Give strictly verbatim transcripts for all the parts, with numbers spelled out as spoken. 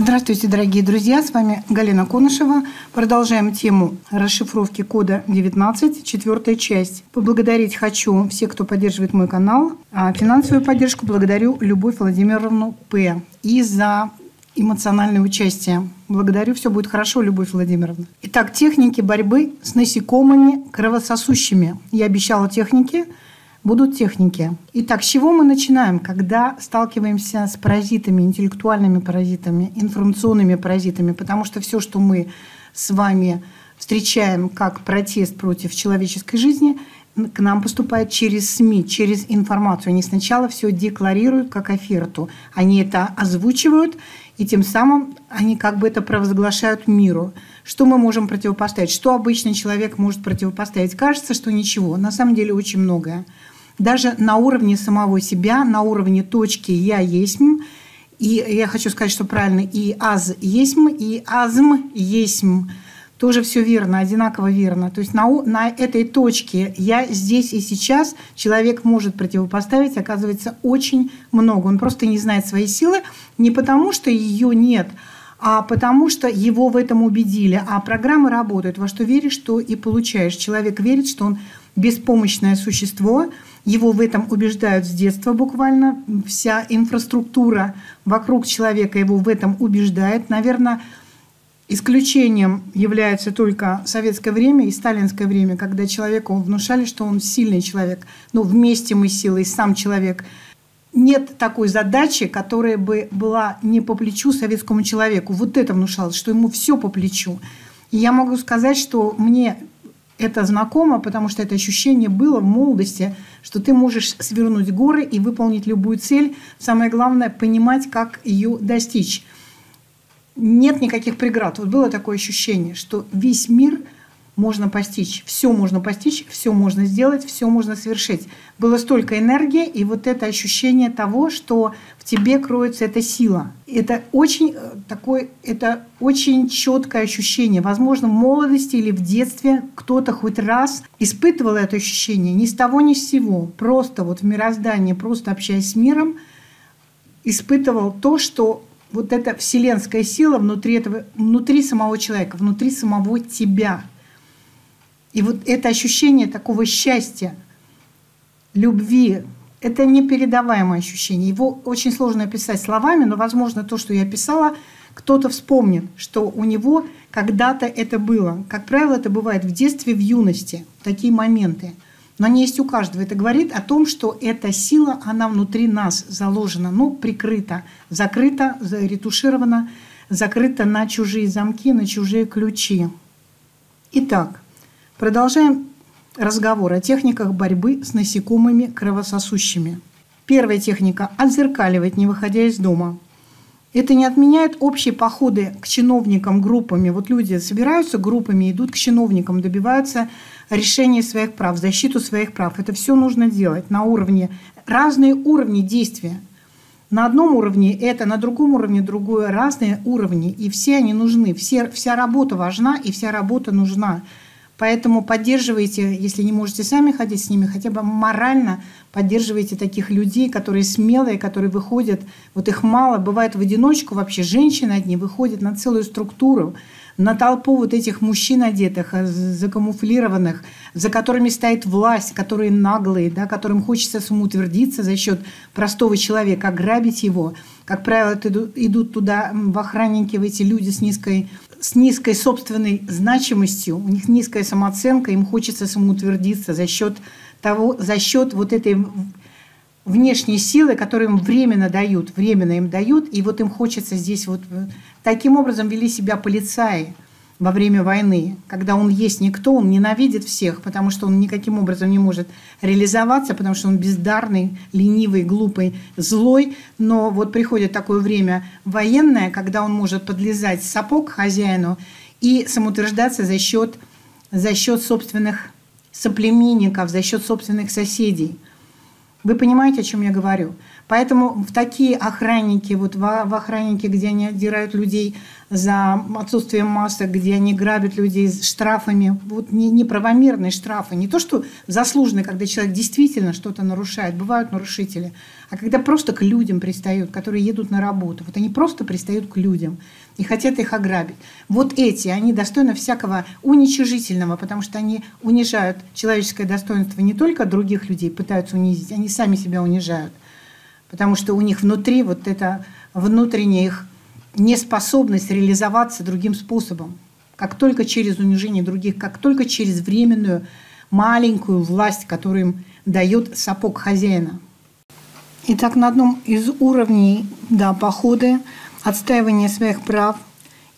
Здравствуйте, дорогие друзья, с вами Галина Конышева. Продолжаем тему расшифровки кода девятнадцать, четвертая часть. Поблагодарить хочу всех, кто поддерживает мой канал. А финансовую поддержку благодарю Любовь Владимировну П. и за эмоциональное участие. Благодарю, все будет хорошо, Любовь Владимировна. Итак, техники борьбы с насекомыми кровососущими. Я обещала техники. Будут техники. Итак, с чего мы начинаем, когда сталкиваемся с паразитами, интеллектуальными паразитами, информационными паразитами? Потому что все, что мы с вами встречаем как протест против человеческой жизни, к нам поступает через СМИ, через информацию. Они сначала все декларируют как оферту. Они это озвучивают, и тем самым они как бы это провозглашают миру. Что мы можем противопоставить? Что обычный человек может противопоставить? Кажется, что ничего. На самом деле очень многое. Даже на уровне самого себя, на уровне точки «я есмь». И я хочу сказать, что правильно «и аз есмь», «и азм есмь». Тоже все верно, одинаково верно. То есть на, на этой точке «я здесь и сейчас» человек может противопоставить, оказывается, очень много. Он просто не знает своей силы не потому, что ее нет, а потому что его в этом убедили. А программы работают. Во что веришь, то и получаешь. Человек верит, что он беспомощное существо. Его в этом убеждают с детства буквально. Вся инфраструктура вокруг человека его в этом убеждает. Наверное, исключением является только советское время и сталинское время, когда человеку внушали, что он сильный человек. Но вместе мы силы, и сам человек. Нет такой задачи, которая бы была не по плечу советскому человеку. Вот это внушалось, что ему все по плечу. И я могу сказать, что мне это знакомо, потому что это ощущение было в молодости, что ты можешь свернуть горы и выполнить любую цель. Самое главное – понимать, как ее достичь. Нет никаких преград. Вот было такое ощущение, что весь мир можно постичь, все можно постичь, все можно сделать, все можно совершить. Было столько энергии, и вот это ощущение того, что в тебе кроется эта сила. Это очень такое, это очень четкое ощущение. Возможно, в молодости или в детстве кто-то хоть раз испытывал это ощущение ни с того, ни с сего. Просто вот в мироздании, просто общаясь с миром, испытывал то, что вот эта вселенская сила внутри этого, внутри самого человека, внутри самого тебя. И вот это ощущение такого счастья, любви, это непередаваемое ощущение. Его очень сложно описать словами, но, возможно, то, что я писала, кто-то вспомнит, что у него когда-то это было. Как правило, это бывает в детстве, в юности, такие моменты. Но они есть у каждого. Это говорит о том, что эта сила, она внутри нас заложена, ну, прикрыта, закрыта, заретуширована, закрыта на чужие замки, на чужие ключи. Итак, продолжаем разговор о техниках борьбы с насекомыми кровососущими. Первая техника – отзеркаливать, не выходя из дома. Это не отменяет общие походы к чиновникам группами. Вот люди собираются группами, идут к чиновникам, добиваются решения своих прав, защиту своих прав. Это все нужно делать на уровне, разные уровни действия. На одном уровне это, на другом уровне другое, разные уровни. И все они нужны, все, вся работа важна и вся работа нужна. Поэтому поддерживайте, если не можете сами ходить с ними, хотя бы морально поддерживайте таких людей, которые смелые, которые выходят, вот их мало, бывает в одиночку вообще, женщины одни выходят на целую структуру, на толпу вот этих мужчин одетых, закамуфлированных, за которыми стоит власть, которые наглые, да, которым хочется самоутвердиться за счет простого человека, ограбить его. Как правило, идут туда в охранники, в эти люди с низкой, с низкой собственной значимостью, у них низкая самооценка, им хочется самоутвердиться за счет того, за счет вот этой внешней силы, которую им временно дают, временно им дают, и вот им хочется здесь вот... Таким образом вели себя полицаи во время войны, когда он есть никто, он ненавидит всех, потому что он никаким образом не может реализоваться, потому что он бездарный, ленивый, глупый, злой. Но вот приходит такое время военное, когда он может подлезать сапог хозяину и самоутверждаться за счет, за счет собственных соплеменников, за счет собственных соседей. Вы понимаете, о чем я говорю? Поэтому в такие охранники, вот в охранники, где они отдирают людей за отсутствие масок, где они грабят людей штрафами, вот неправомерные штрафы. Не то, что заслуженные, когда человек действительно что-то нарушает, бывают нарушители, а когда просто к людям пристают, которые едут на работу. Вот они просто пристают к людям и хотят их ограбить. Вот эти, они достойны всякого уничижительного, потому что они унижают человеческое достоинство не только других людей, пытаются унизить, они сами себя унижают. Потому что у них внутри вот эта внутренняя их неспособность реализоваться другим способом. Как только через унижение других, как только через временную маленькую власть, которую им дает сапог хозяина. Итак, на одном из уровней, да, походы, отстаивание своих прав,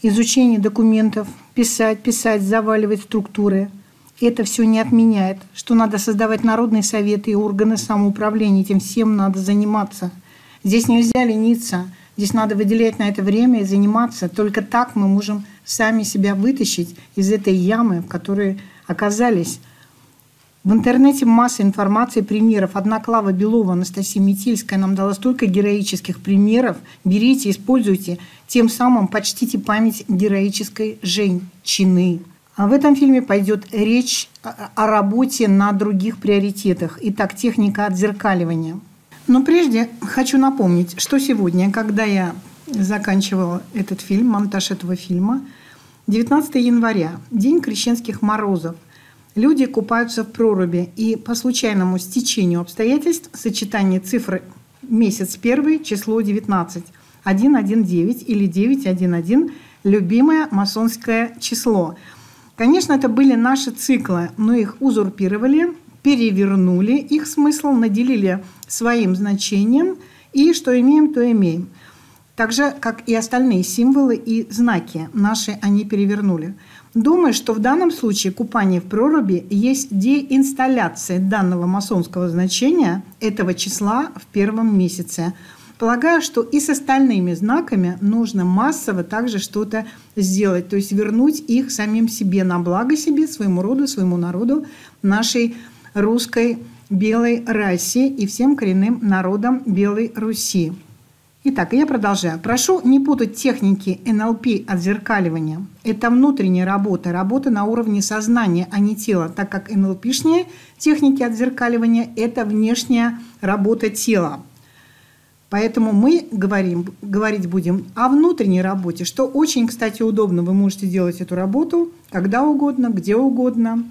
изучение документов, писать, писать, заваливать структуры. Это все не отменяет, что надо создавать народные советы и органы самоуправления, этим всем надо заниматься. Здесь нельзя лениться, здесь надо выделять на это время и заниматься. Только так мы можем сами себя вытащить из этой ямы, в которой оказались. В интернете масса информации, примеров. Одна Клава Белова, Анастасия Митильская нам дала столько героических примеров. Берите, используйте, тем самым почтите память героической женщины. А в этом фильме пойдет речь о работе на других приоритетах. Итак, техника отзеркаливания. Но прежде хочу напомнить, что сегодня, когда я заканчивала этот фильм, монтаж этого фильма, девятнадцатое января, день крещенских морозов, люди купаются в проруби, и по случайному стечению обстоятельств сочетание цифры месяц первый, число девятнадцать, один один девять или девять один один, любимое масонское число. Конечно, это были наши циклы, но их узурпировали, перевернули их смысл, наделили своим значением, и что имеем, то имеем. Так же, как и остальные символы и знаки наши они перевернули. Думаю, что в данном случае купание в проруби есть деинсталляция данного масонского значения этого числа в первом месяце. Полагаю, что и с остальными знаками нужно массово также что-то сделать, то есть вернуть их самим себе, на благо себе, своему роду, своему народу, нашей русской белой расе и всем коренным народам Белой Руси. Итак, я продолжаю. Прошу не путать техники эн эл пэ отзеркаливания. Это внутренняя работа, работа на уровне сознания, а не тела, так как эн эл пэ-шные техники отзеркаливания – это внешняя работа тела. Поэтому мы говорим, говорить будем о внутренней работе, что очень, кстати, удобно. Вы можете делать эту работу когда угодно, где угодно.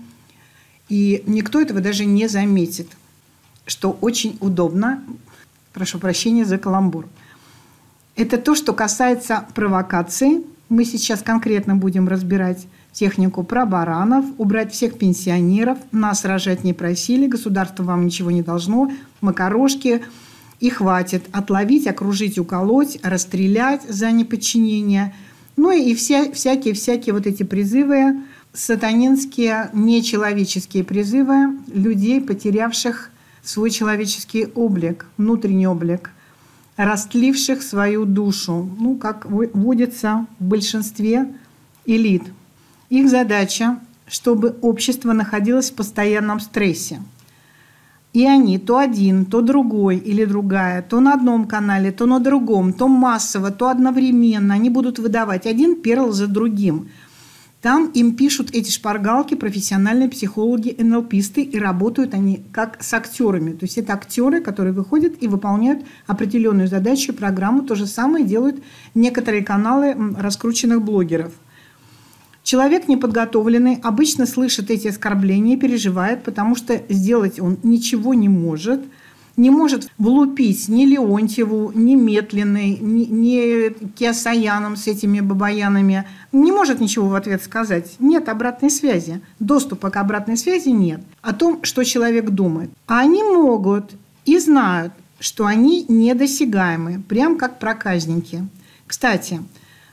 И никто этого даже не заметит, что очень удобно. Прошу прощения за каламбур. Это то, что касается провокации. Мы сейчас конкретно будем разбирать технику про баранов, убрать всех пенсионеров, нас рожать не просили, государство вам ничего не должно, макарошки. И хватит отловить, окружить, уколоть, расстрелять за неподчинение. Ну и всякие-всякие вот эти призывы, сатанинские, нечеловеческие призывы людей, потерявших свой человеческий облик, внутренний облик, растливших свою душу, ну, как водится в большинстве элит. Их задача, чтобы общество находилось в постоянном стрессе. И они то один, то другой или другая, то на одном канале, то на другом, то массово, то одновременно. Они будут выдавать один перл за другим. Там им пишут эти шпаргалки профессиональные психологи, эн эл пэ-сты, и работают они как с актерами. То есть это актеры, которые выходят и выполняют определенную задачу и программу. То же самое делают некоторые каналы раскрученных блогеров. Человек неподготовленный обычно слышит эти оскорбления, переживает, потому что сделать он ничего не может. Не может влупить ни Леонтьеву, ни Метлиной, ни, ни Киасаяном с этими бабаянами. Не может ничего в ответ сказать. Нет обратной связи. Доступа к обратной связи нет. О том, что человек думает. А они могут и знают, что они недосягаемы. Прям как проказники. Кстати,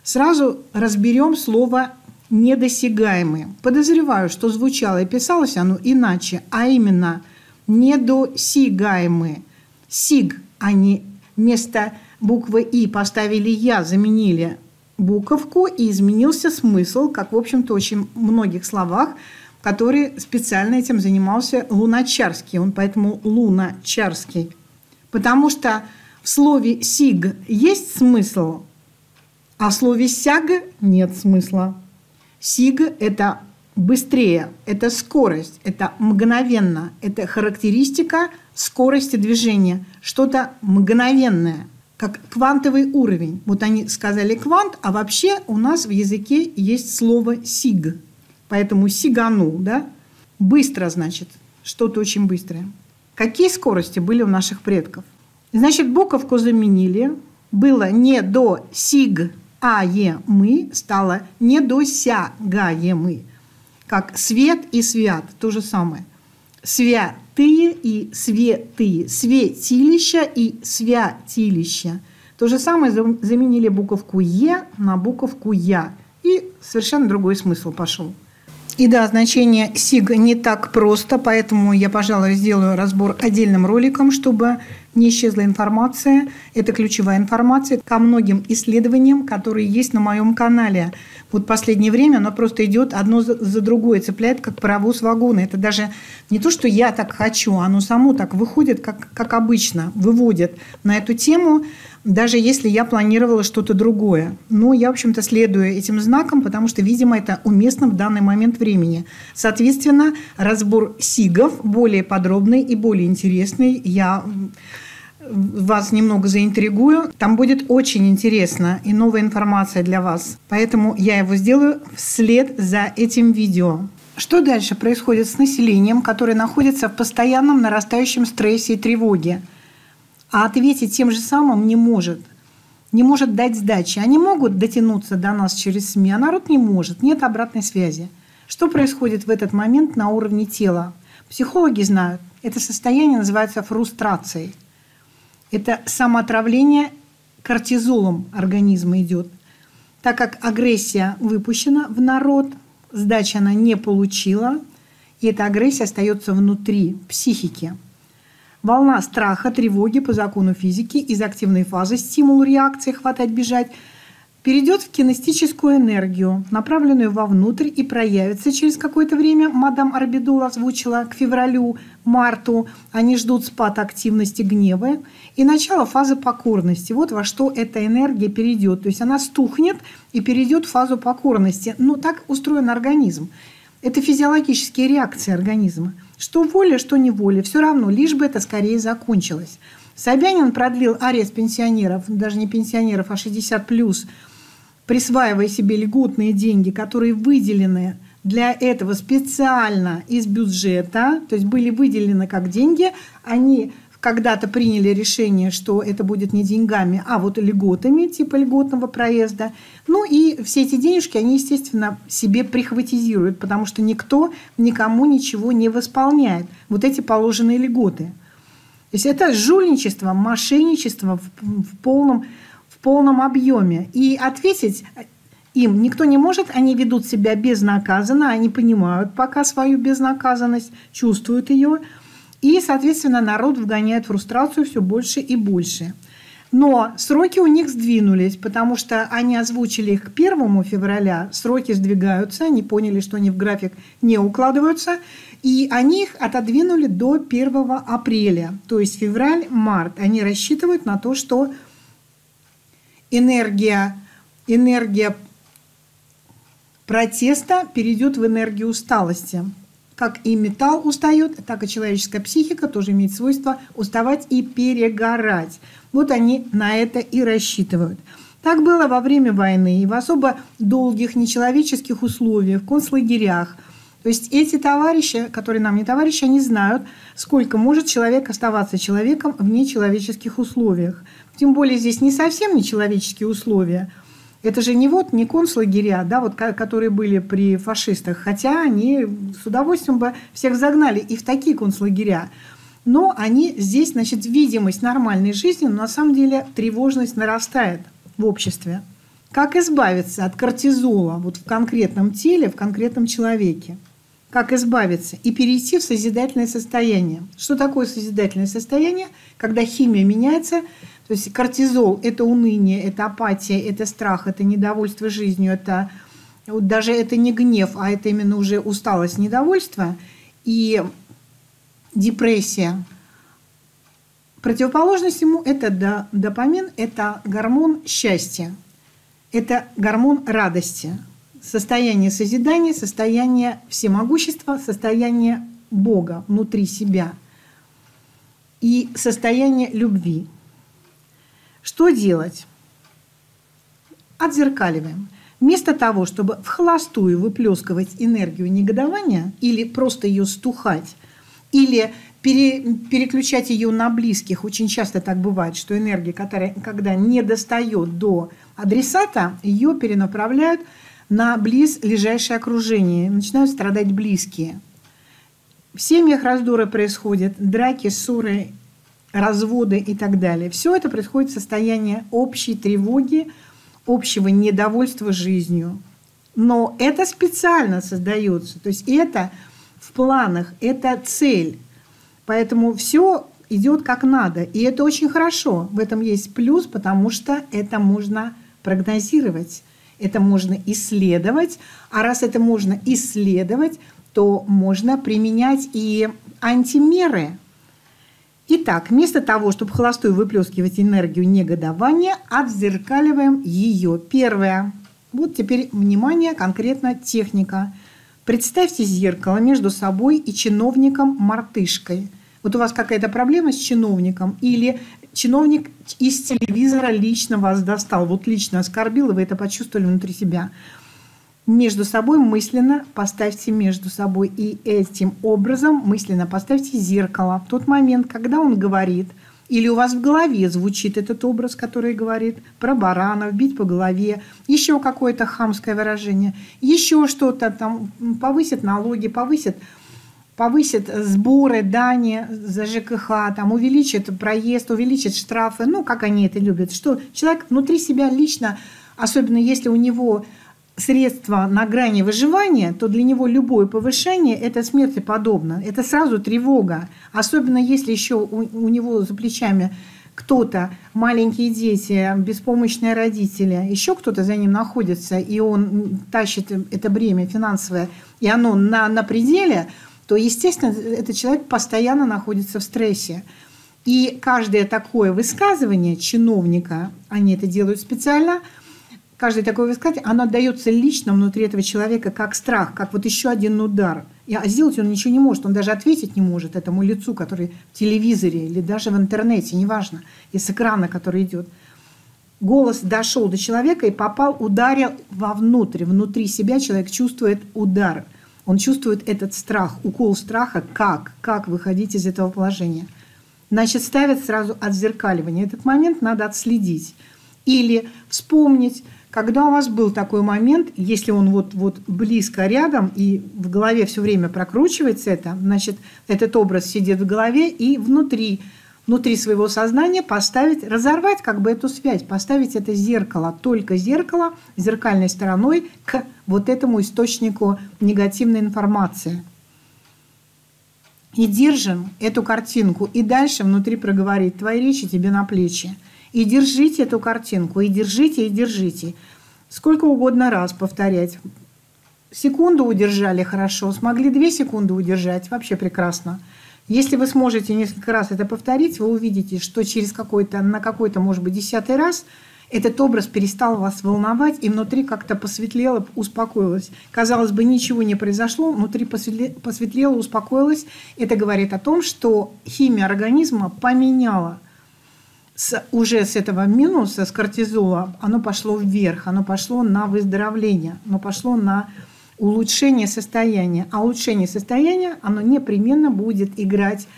сразу разберем слово «недосягаемые». Подозреваю, что звучало и писалось оно иначе, а именно «недосягаемые». «Сиг» они вместо буквы «и» поставили «я», заменили буковку, и изменился смысл, как, в общем-то, очень многих словах, которые специально этим занимался Луначарский. Он поэтому Луначарский. Потому что в слове «сиг» есть смысл, А в слове «сяга» нет смысла. «Сига» — это быстрее, это скорость, это мгновенно, это характеристика скорости движения, что-то мгновенное, как квантовый уровень. Вот они сказали «квант», а вообще у нас в языке есть слово «сиг». Поэтому «сиганул», да? Быстро, значит, что-то очень быстрое. Какие скорости были у наших предков? Значит, буковку заменили. Было «не до сиг», а «е» мы стало «не до ся», «га» «е» мы. Как «свет» и «свят» – то же самое. «Святые» и «светые», «светилища» и «святилища». То же самое заменили буковку «е» на буковку «я». И совершенно другой смысл пошел. И да, значение «сиг» не так просто, поэтому я, пожалуй, сделаю разбор отдельным роликом, чтобы не исчезла информация. Это ключевая информация ко многим исследованиям, которые есть на моем канале. Вот последнее время оно просто идет одно за другое, цепляет как паровоз вагона. Это даже не то, что я так хочу, оно само так выходит, как, как обычно, выводит на эту тему, даже если я планировала что-то другое. Но я, в общем-то, следую этим знакам, потому что, видимо, это уместно в данный момент времени. Соответственно, разбор сигов более подробный и более интересный. Я вас немного заинтригую. Там будет очень интересно и новая информация для вас. Поэтому я его сделаю вслед за этим видео. Что дальше происходит с населением, которое находится в постоянном нарастающем стрессе и тревоге, а ответить тем же самым не может? Не может дать сдачи. Они могут дотянуться до нас через СМИ, а народ не может. Нет обратной связи. Что происходит в этот момент на уровне тела? Психологи знают, это состояние называется фрустрацией. Это самоотравление кортизолом организма идет. Так как агрессия выпущена в народ, сдачи она не получила, и эта агрессия остается внутри психики. Волна страха, тревоги по закону физики из активной фазы стимул реакции «хватать, бежать» перейдет в кинестическую энергию, направленную вовнутрь, и проявится через какое-то время. Мадам Арбидол озвучила к февралю, марту. Они ждут спад активности гнева и начало фазы покорности. Вот во что эта энергия перейдет. То есть она стухнет и перейдет в фазу покорности. Ну, так устроен организм. Это физиологические реакции организма. Что воля, что неволя. Все равно, лишь бы это скорее закончилось. Собянин продлил арест пенсионеров, даже не пенсионеров, а шестьдесят плюс, присваивая себе льготные деньги, которые выделены для этого специально из бюджета, то есть были выделены как деньги, они когда-то приняли решение, что это будет не деньгами, а вот льготами, типа льготного проезда. Ну и все эти денежки они, естественно, себе прихватизируют, потому что никто никому ничего не восполняет. Вот эти положенные льготы. То есть это жульничество, мошенничество в, в полном... в полном объеме. И ответить им никто не может. Они ведут себя безнаказанно, они понимают пока свою безнаказанность, чувствуют ее. И, соответственно, народ вгоняет в фрустрацию все больше и больше. Но сроки у них сдвинулись, потому что они озвучили их к первому февраля. Сроки сдвигаются, они поняли, что они в график не укладываются. И они их отодвинули до первого апреля. То есть февраль-март. Они рассчитывают на то, что Энергия, энергия протеста перейдет в энергию усталости. Как и металл устает, так и человеческая психика тоже имеет свойство уставать и перегорать. Вот они на это и рассчитывают. Так было во время войны и в особо долгих нечеловеческих условиях, в концлагерях. То есть эти товарищи, которые нам не товарищи, они знают, сколько может человек оставаться человеком в нечеловеческих условиях. Тем более здесь не совсем нечеловеческие условия. Это же не вот не концлагеря, да, вот, которые были при фашистах, хотя они с удовольствием бы всех загнали и в такие концлагеря. Но они здесь, значит, видимость нормальной жизни, но на самом деле тревожность нарастает в обществе. Как избавиться от кортизола вот в конкретном теле, в конкретном человеке? Как избавиться и перейти в созидательное состояние? Что такое созидательное состояние? Когда химия меняется. То есть кортизол – это уныние, это апатия, это страх, это недовольство жизнью, это даже это не гнев, а это именно уже усталость, недовольство и депрессия. Противоположность ему – это допамин, это гормон счастья. это гормон радости, состояние созидания, состояние всемогущества, состояние Бога внутри себя и состояние любви. Что делать? Отзеркаливаем. Вместо того, чтобы вхолостую выплескивать энергию негодования или просто ее стухать, или пере, переключать ее на близких, очень часто так бывает, что энергия, которая когда не достает до адресата, ее перенаправляют на близлежащее окружение, начинают страдать близкие. В семьях раздоры происходят, драки, ссоры, разводы и так далее. Все это происходит в состоянии общей тревоги, общего недовольства жизнью. Но это специально создается. То есть это в планах, это цель. Поэтому все идет как надо. И это очень хорошо. В этом есть плюс, потому что это можно прогнозировать, это можно исследовать. А раз это можно исследовать, то можно применять и антимеры. Итак, вместо того, чтобы холостую выплескивать энергию негодования, отзеркаливаем ее. Первое. Вот теперь, внимание, конкретно техника. Представьте зеркало между собой и чиновником-мартышкой. Вот у вас какая-то проблема с чиновником, или чиновник из телевизора лично вас достал, вот лично оскорбил, и вы это почувствовали внутри себя. Между собой мысленно поставьте между собой. И этим образом мысленно поставьте зеркало. В тот момент, когда он говорит, или у вас в голове звучит этот образ, который говорит про баранов, бить по голове, еще какое-то хамское выражение, еще что-то там, повысят налоги, повысят, повысят сборы, дани за ЖКХ, там, увеличат проезд, увеличат штрафы. Ну, как они это любят. Что человек внутри себя лично, особенно если у него средства на грани выживания, то для него любое повышение – это смерти подобно. Это сразу тревога. Особенно если еще у, у него за плечами кто-то, маленькие дети, беспомощные родители, еще кто-то за ним находится, и он тащит это бремя финансовое, и оно на, на пределе, то, естественно, этот человек постоянно находится в стрессе. И каждое такое высказывание чиновника, они это делают специально, каждое такое высказание, оно отдаётся лично внутри этого человека как страх, как вот еще один удар. А сделать он ничего не может, он даже ответить не может этому лицу, который в телевизоре или даже в интернете, неважно, и с экрана, который идет. Голос дошел до человека и попал, ударил вовнутрь, внутри себя человек чувствует удар. Он чувствует этот страх, укол страха, как, как выходить из этого положения. Значит, ставят сразу отзеркаливание. Этот момент надо отследить. Или вспомнить, когда у вас был такой момент, если он вот, вот близко рядом и в голове все время прокручивается это, значит, этот образ сидит в голове, и внутри, внутри своего сознания поставить, разорвать как бы эту связь, поставить это зеркало, только зеркало, зеркальной стороной к вот этому источнику негативной информации. И держим эту картинку, и дальше внутри проговорить «твои речи тебе на плечи». И держите эту картинку, и держите, и держите. Сколько угодно раз повторять. Секунду удержали хорошо, смогли две секунды удержать, вообще прекрасно. Если вы сможете несколько раз это повторить, вы увидите, что через какой-то, на какой-то, может быть, десятый раз этот образ перестал вас волновать, и внутри как-то посветлело, успокоилось. Казалось бы, ничего не произошло, внутри посветлело, успокоилось. Это говорит о том, что химия организма поменяла. С, уже с этого минуса, с кортизола, оно пошло вверх, оно пошло на выздоровление, оно пошло на улучшение состояния. А улучшение состояния, оно непременно будет играть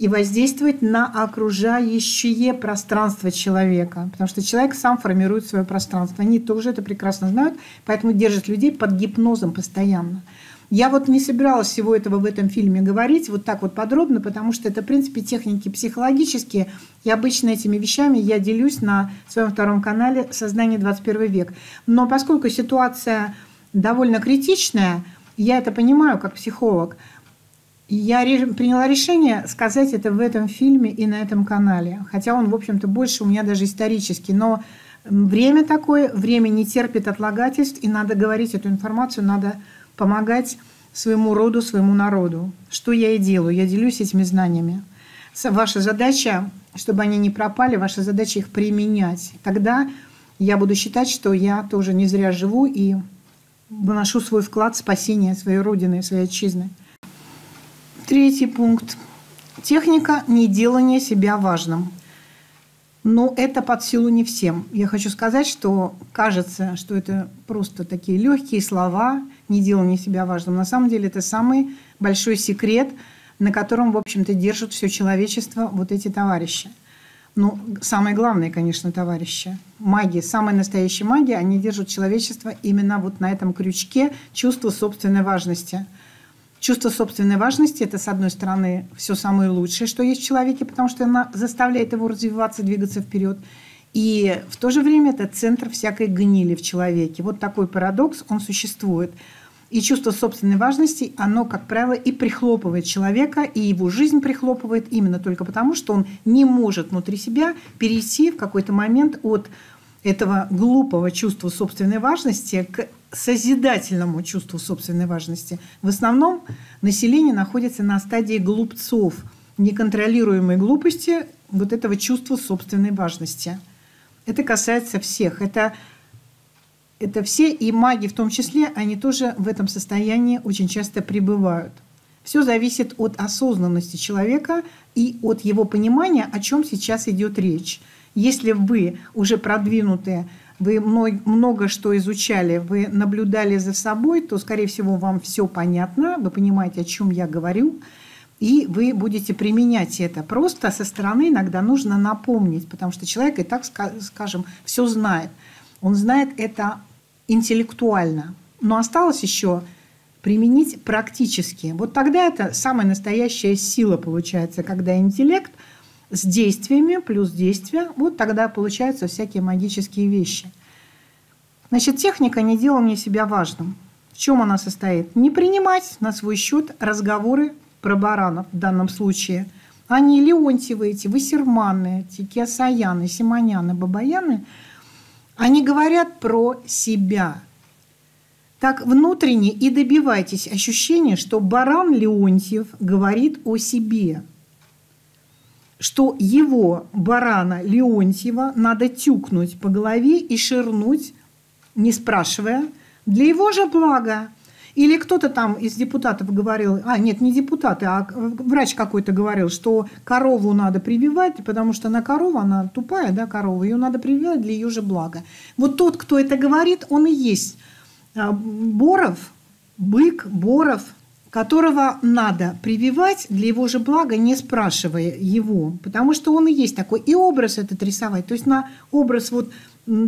и воздействовать на окружающее пространство человека. Потому что человек сам формирует свое пространство. Они тоже это прекрасно знают, поэтому держат людей под гипнозом постоянно. Я вот не собиралась всего этого в этом фильме говорить вот так вот подробно, потому что это, в принципе, техники психологические. И обычно этими вещами я делюсь на своем втором канале «Сознание двадцать первый век». Но поскольку ситуация довольно критичная, я это понимаю как психолог, я приняла решение сказать это в этом фильме и на этом канале. Хотя он, в общем-то, больше у меня даже исторический, но время такое, время не терпит отлагательств, и надо говорить эту информацию, надо помогать своему роду, своему народу. Что я и делаю, я делюсь этими знаниями. Ваша задача, чтобы они не пропали, ваша задача их применять. Тогда я буду считать, что я тоже не зря живу и вношу свой вклад в спасение своей Родины, своей Отчизны. Третий пункт. Техника неделания себя важным. Но это под силу не всем. Я хочу сказать, что кажется, что это просто такие легкие слова, не делание себя важным. На самом деле это самый большой секрет, на котором, в общем-то, держат все человечество вот эти товарищи. Ну, самое главное, конечно, товарищи. Маги, самые настоящие маги, они держат человечество именно вот на этом крючке чувства собственной важности. Чувство собственной важности – это, с одной стороны, все самое лучшее, что есть в человеке, потому что она заставляет его развиваться, двигаться вперед. И в то же время это центр всякой гнили в человеке. Вот такой парадокс, он существует. И чувство собственной важности, оно, как правило, и прихлопывает человека, и его жизнь прихлопывает именно только потому, что он не может внутри себя перейти в какой-то момент от этого глупого чувства собственной важности к созидательному чувству собственной важности. В основном население находится на стадии глупцов, неконтролируемой глупости вот этого чувства собственной важности. Это касается всех. Это, это все, и маги в том числе, они тоже в этом состоянии очень часто пребывают. Все зависит от осознанности человека и от его понимания, о чем сейчас идет речь. Если вы уже продвинутые, вы много что изучали, вы наблюдали за собой, то, скорее всего, вам все понятно, вы понимаете, о чем я говорю, и вы будете применять это. Просто со стороны иногда нужно напомнить, потому что человек и так, скажем, все знает. Он знает это интеллектуально. Но осталось еще применить практически. Вот тогда это самая настоящая сила получается, когда интеллект с действиями, плюс действия, вот тогда получаются всякие магические вещи. Значит, техника не делала мне себя важным. В чем она состоит? Не принимать на свой счет разговоры про баранов в данном случае. Они Леонтьевы, эти Вассерманы, эти Киасаяны, Симоняны, Бабаяны, они говорят про себя. Так внутренне и добивайтесь ощущения, что баран Леонтьев говорит о себе, что его, барана Леонтьева, надо тюкнуть по голове и ширнуть, не спрашивая, для его же блага. Или кто-то там из депутатов говорил, а нет, не депутаты, а врач какой-то говорил, что корову надо прививать, потому что она корова, она тупая, да, корова, ее надо прививать для ее же блага. Вот тот, кто это говорит, он и есть Боров, бык, Боров, которого надо прививать для его же блага, не спрашивая его, потому что он и есть такой. И образ этот рисовать, то есть на образ вот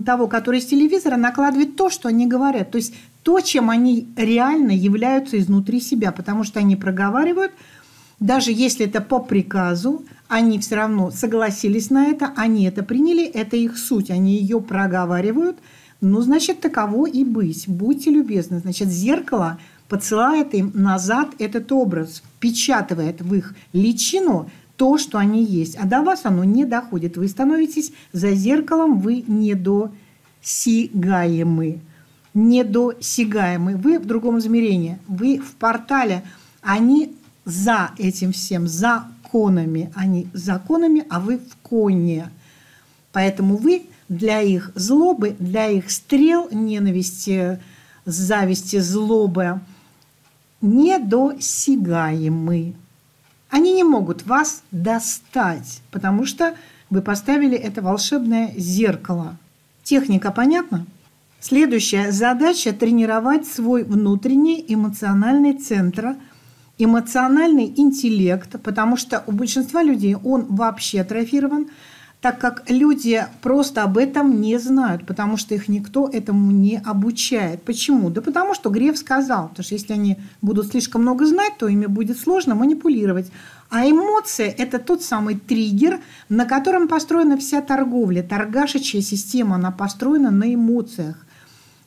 того, который из телевизора, накладывает то, что они говорят, то есть то, чем они реально являются изнутри себя, потому что они проговаривают, даже если это по приказу, они все равно согласились на это, они это приняли, это их суть, они ее проговаривают. Ну, значит, таково и быть. Будьте любезны. Значит, зеркало подсылает им назад этот образ, впечатывает в их личину то, что они есть. А до вас оно не доходит. Вы становитесь за зеркалом, вы недосягаемы. Недосягаемы. Вы в другом измерении. Вы в портале. Они за этим всем, за конами. Они законами, а вы в коне. Поэтому вы для их злобы, для их стрел, ненависти, зависти, злобы недосягаемы. Они не могут вас достать, потому что вы поставили это волшебное зеркало. Техника понятна? Следующая задача – тренировать свой внутренний эмоциональный центр, эмоциональный интеллект, потому что у большинства людей он вообще атрофирован, так как люди просто об этом не знают, потому что их никто этому не обучает. Почему? Да потому что Греф сказал, потому что если они будут слишком много знать, то ими будет сложно манипулировать. А эмоции – это тот самый триггер, на котором построена вся торговля. Торгашечья система, она построена на эмоциях.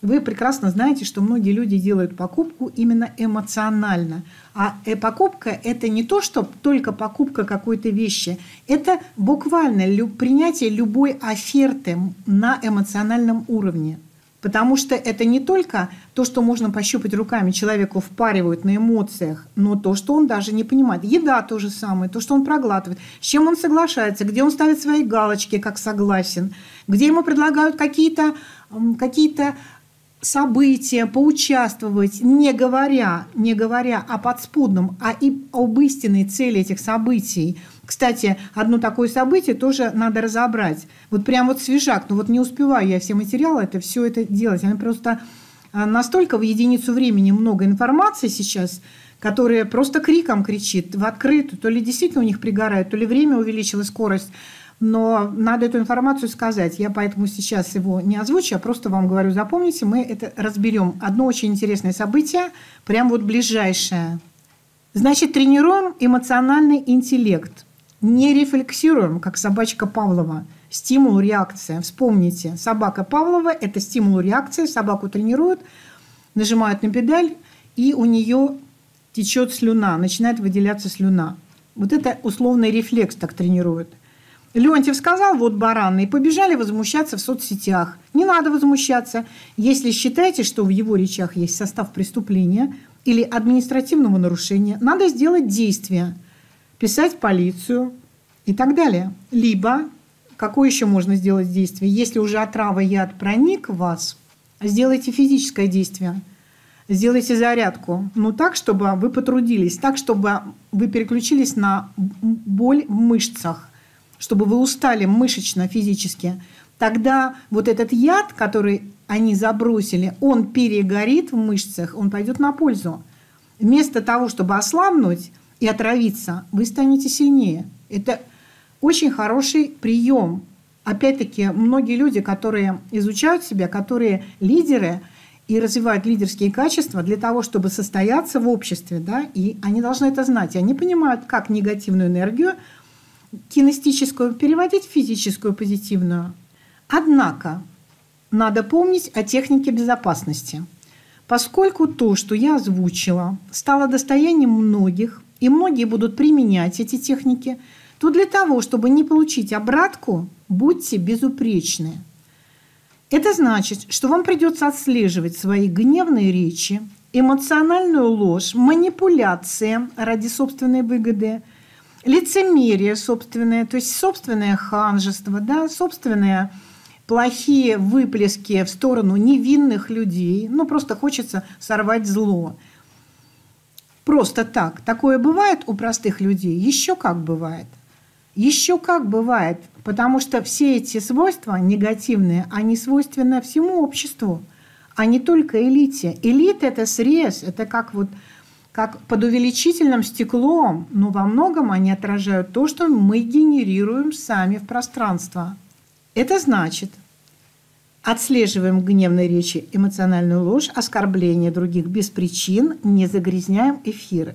Вы прекрасно знаете, что многие люди делают покупку именно эмоционально. А покупка – это не то, что только покупка какой-то вещи. Это буквально принятие любой оферты на эмоциональном уровне. Потому что это не только то, что можно пощупать руками, человеку впаривают на эмоциях, но то, что он даже не понимает. Еда то же самое, то, что он проглатывает, с чем он соглашается, где он ставит свои галочки, как согласен, где ему предлагают какие-то какие-то события, поучаствовать, не говоря, не говоря о подспудном, а и об истинной цели этих событий. Кстати, одно такое событие тоже надо разобрать. Вот прям вот свежак, но вот не успеваю я все материалы, это все это делать. Они просто настолько в единицу времени много информации сейчас, которая просто криком кричит в открытую. То ли действительно у них пригорает, то ли время увеличило скорость. Но надо эту информацию сказать. Я поэтому сейчас его не озвучу, а просто вам говорю, запомните, мы это разберем. Одно очень интересное событие, прям вот ближайшее. Значит, тренируем эмоциональный интеллект. Не рефлексируем, как собачка Павлова. Стимул, реакция. Вспомните, собака Павлова – это стимул, реакция. Собаку тренируют, нажимают на педаль, и у нее течет слюна, начинает выделяться слюна. Вот это условный рефлекс так тренирует. Леонтьев сказал, вот бараны, и побежали возмущаться в соцсетях. Не надо возмущаться. Если считаете, что в его речах есть состав преступления или административного нарушения, надо сделать действие, писать полицию и так далее. Либо, какое еще можно сделать действие? Если уже отрава, яд проник в вас, сделайте физическое действие. Сделайте зарядку, ну так, чтобы вы потрудились, так, чтобы вы переключились на боль в мышцах, чтобы вы устали мышечно, физически, тогда вот этот яд, который они забросили, он перегорит в мышцах, он пойдет на пользу. Вместо того, чтобы ослабнуть и отравиться, вы станете сильнее. Это очень хороший прием. Опять-таки, многие люди, которые изучают себя, которые лидеры и развивают лидерские качества для того, чтобы состояться в обществе, да, и они должны это знать. И они понимают, как негативную энергию кинестическую переводить в физическую, позитивную. Однако надо помнить о технике безопасности. Поскольку то, что я озвучила, стало достоянием многих, и многие будут применять эти техники, то для того, чтобы не получить обратку, будьте безупречны. Это значит, что вам придется отслеживать свои гневные речи, эмоциональную ложь, манипуляции ради собственной выгоды, лицемерие собственное, то есть собственное ханжество, да, собственные плохие выплески в сторону невинных людей. Ну, просто хочется сорвать зло. Просто так. Такое бывает у простых людей? Еще как бывает. Еще как бывает. Потому что все эти свойства негативные, они свойственны всему обществу, а не только элите. Элита – это срез, это как вот... как под увеличительным стеклом, но во многом они отражают то, что мы генерируем сами в пространство. Это значит, отслеживаем гневные речи, эмоциональную ложь, оскорбление других без причин, не загрязняем эфиры.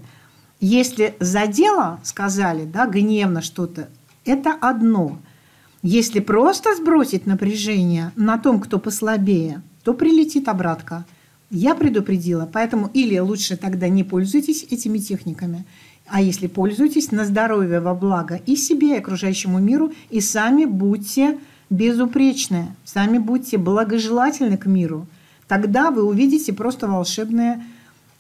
Если за дело сказали, да, гневно что-то, это одно. Если просто сбросить напряжение на том, кто послабее, то прилетит обратка. Я предупредила, поэтому или лучше тогда не пользуйтесь этими техниками, а если пользуйтесь, на здоровье, во благо и себе, и окружающему миру, и сами будьте безупречны, сами будьте благожелательны к миру. Тогда вы увидите просто волшебные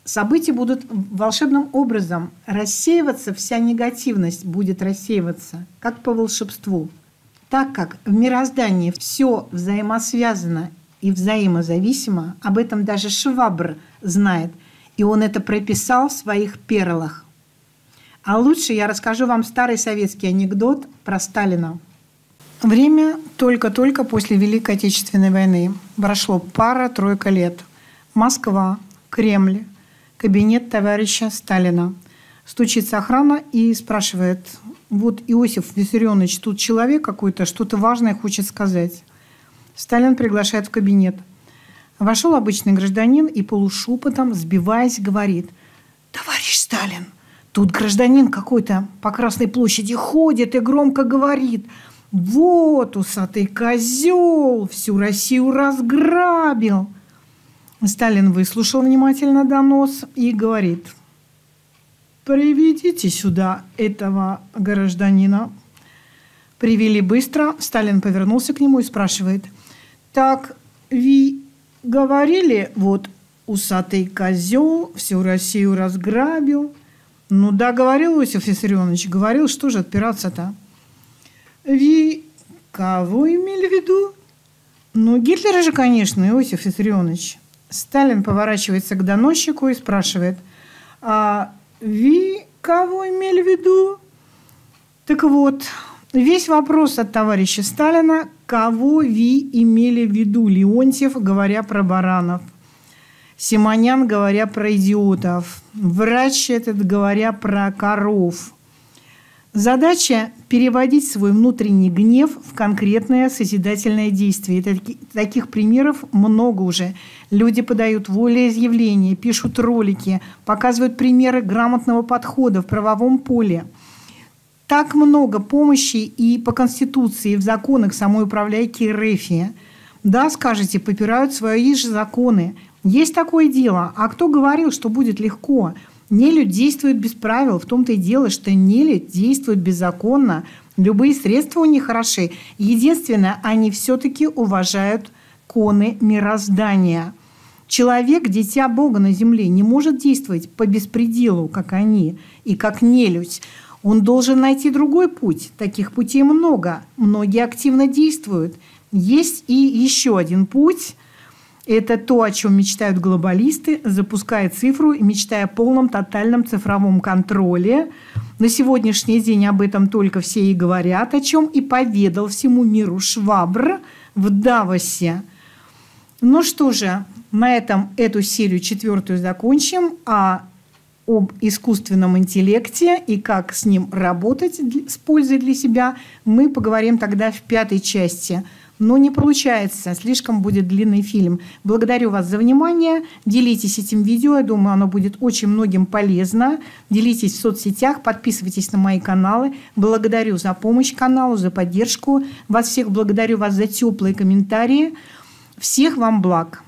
события, будут волшебным образом рассеиваться, вся негативность будет рассеиваться, как по волшебству. Так как в мироздании все взаимосвязано и взаимозависимо, об этом даже Швабр знает, и он это прописал в своих перлах. А лучше я расскажу вам старый советский анекдот про Сталина. Время только-только после Великой Отечественной войны. Прошло пара-тройка лет. Москва, Кремль, кабинет товарища Сталина. Стучится охрана и спрашивает: вот Иосиф Виссарионович, тут человек какой-то, что-то важное хочет сказать. Сталин приглашает в кабинет. Вошел обычный гражданин и полушепотом, сбиваясь, говорит: «Товарищ Сталин, тут гражданин какой-то по Красной площади ходит и громко говорит: вот усатый козел всю Россию разграбил». Сталин выслушал внимательно донос и говорит: «Приведите сюда этого гражданина». Привели быстро. Сталин повернулся к нему и спрашивает: «Так, вы Говорили, вот усатый козел всю Россию разграбил. Ну да, говорил Иосиф Виссарионович, говорил, что же отпираться-то. Ви кого имели в виду? Ну, Гитлера же, конечно, Иосиф Виссарионович. Сталин поворачивается к доносчику и спрашивает, а ви кого имели в виду? Так вот, весь вопрос от товарища Сталина, кого ви имели в виду, Леонтьев, говоря про баранов, Симонян, говоря про идиотов, врач этот, говоря про коров. Задача – переводить свой внутренний гнев в конкретное созидательное действие. И таких примеров много уже. Люди подают волеизъявления, пишут ролики, показывают примеры грамотного подхода в правовом поле. Так много помощи и по Конституции, и в законах самой управляйки РФ. Да, скажете, попирают свои же законы. Есть такое дело. А кто говорил, что будет легко? Нелюдь действует без правил. В том-то и дело, что нелюдь действует беззаконно. Любые средства у них хороши. Единственное, они все-таки уважают коны мироздания. Человек, дитя Бога на земле, не может действовать по беспределу, как они, и как нелюдь. Он должен найти другой путь. Таких путей много. Многие активно действуют. Есть и еще один путь. Это то, о чем мечтают глобалисты, запуская цифру и мечтая о полном тотальном цифровом контроле. На сегодняшний день об этом только все и говорят, о чем и поведал всему миру Швабр в Давосе. Ну что же, на этом эту серию четвертую закончим. А об искусственном интеллекте и как с ним работать с пользой для себя, мы поговорим тогда в пятой части. Но не получается, слишком будет длинный фильм. Благодарю вас за внимание. Делитесь этим видео, я думаю, оно будет очень многим полезно. Делитесь в соцсетях, подписывайтесь на мои каналы. Благодарю за помощь каналу, за поддержку. Вас всех благодарю вас за теплые комментарии. Всех вам благ!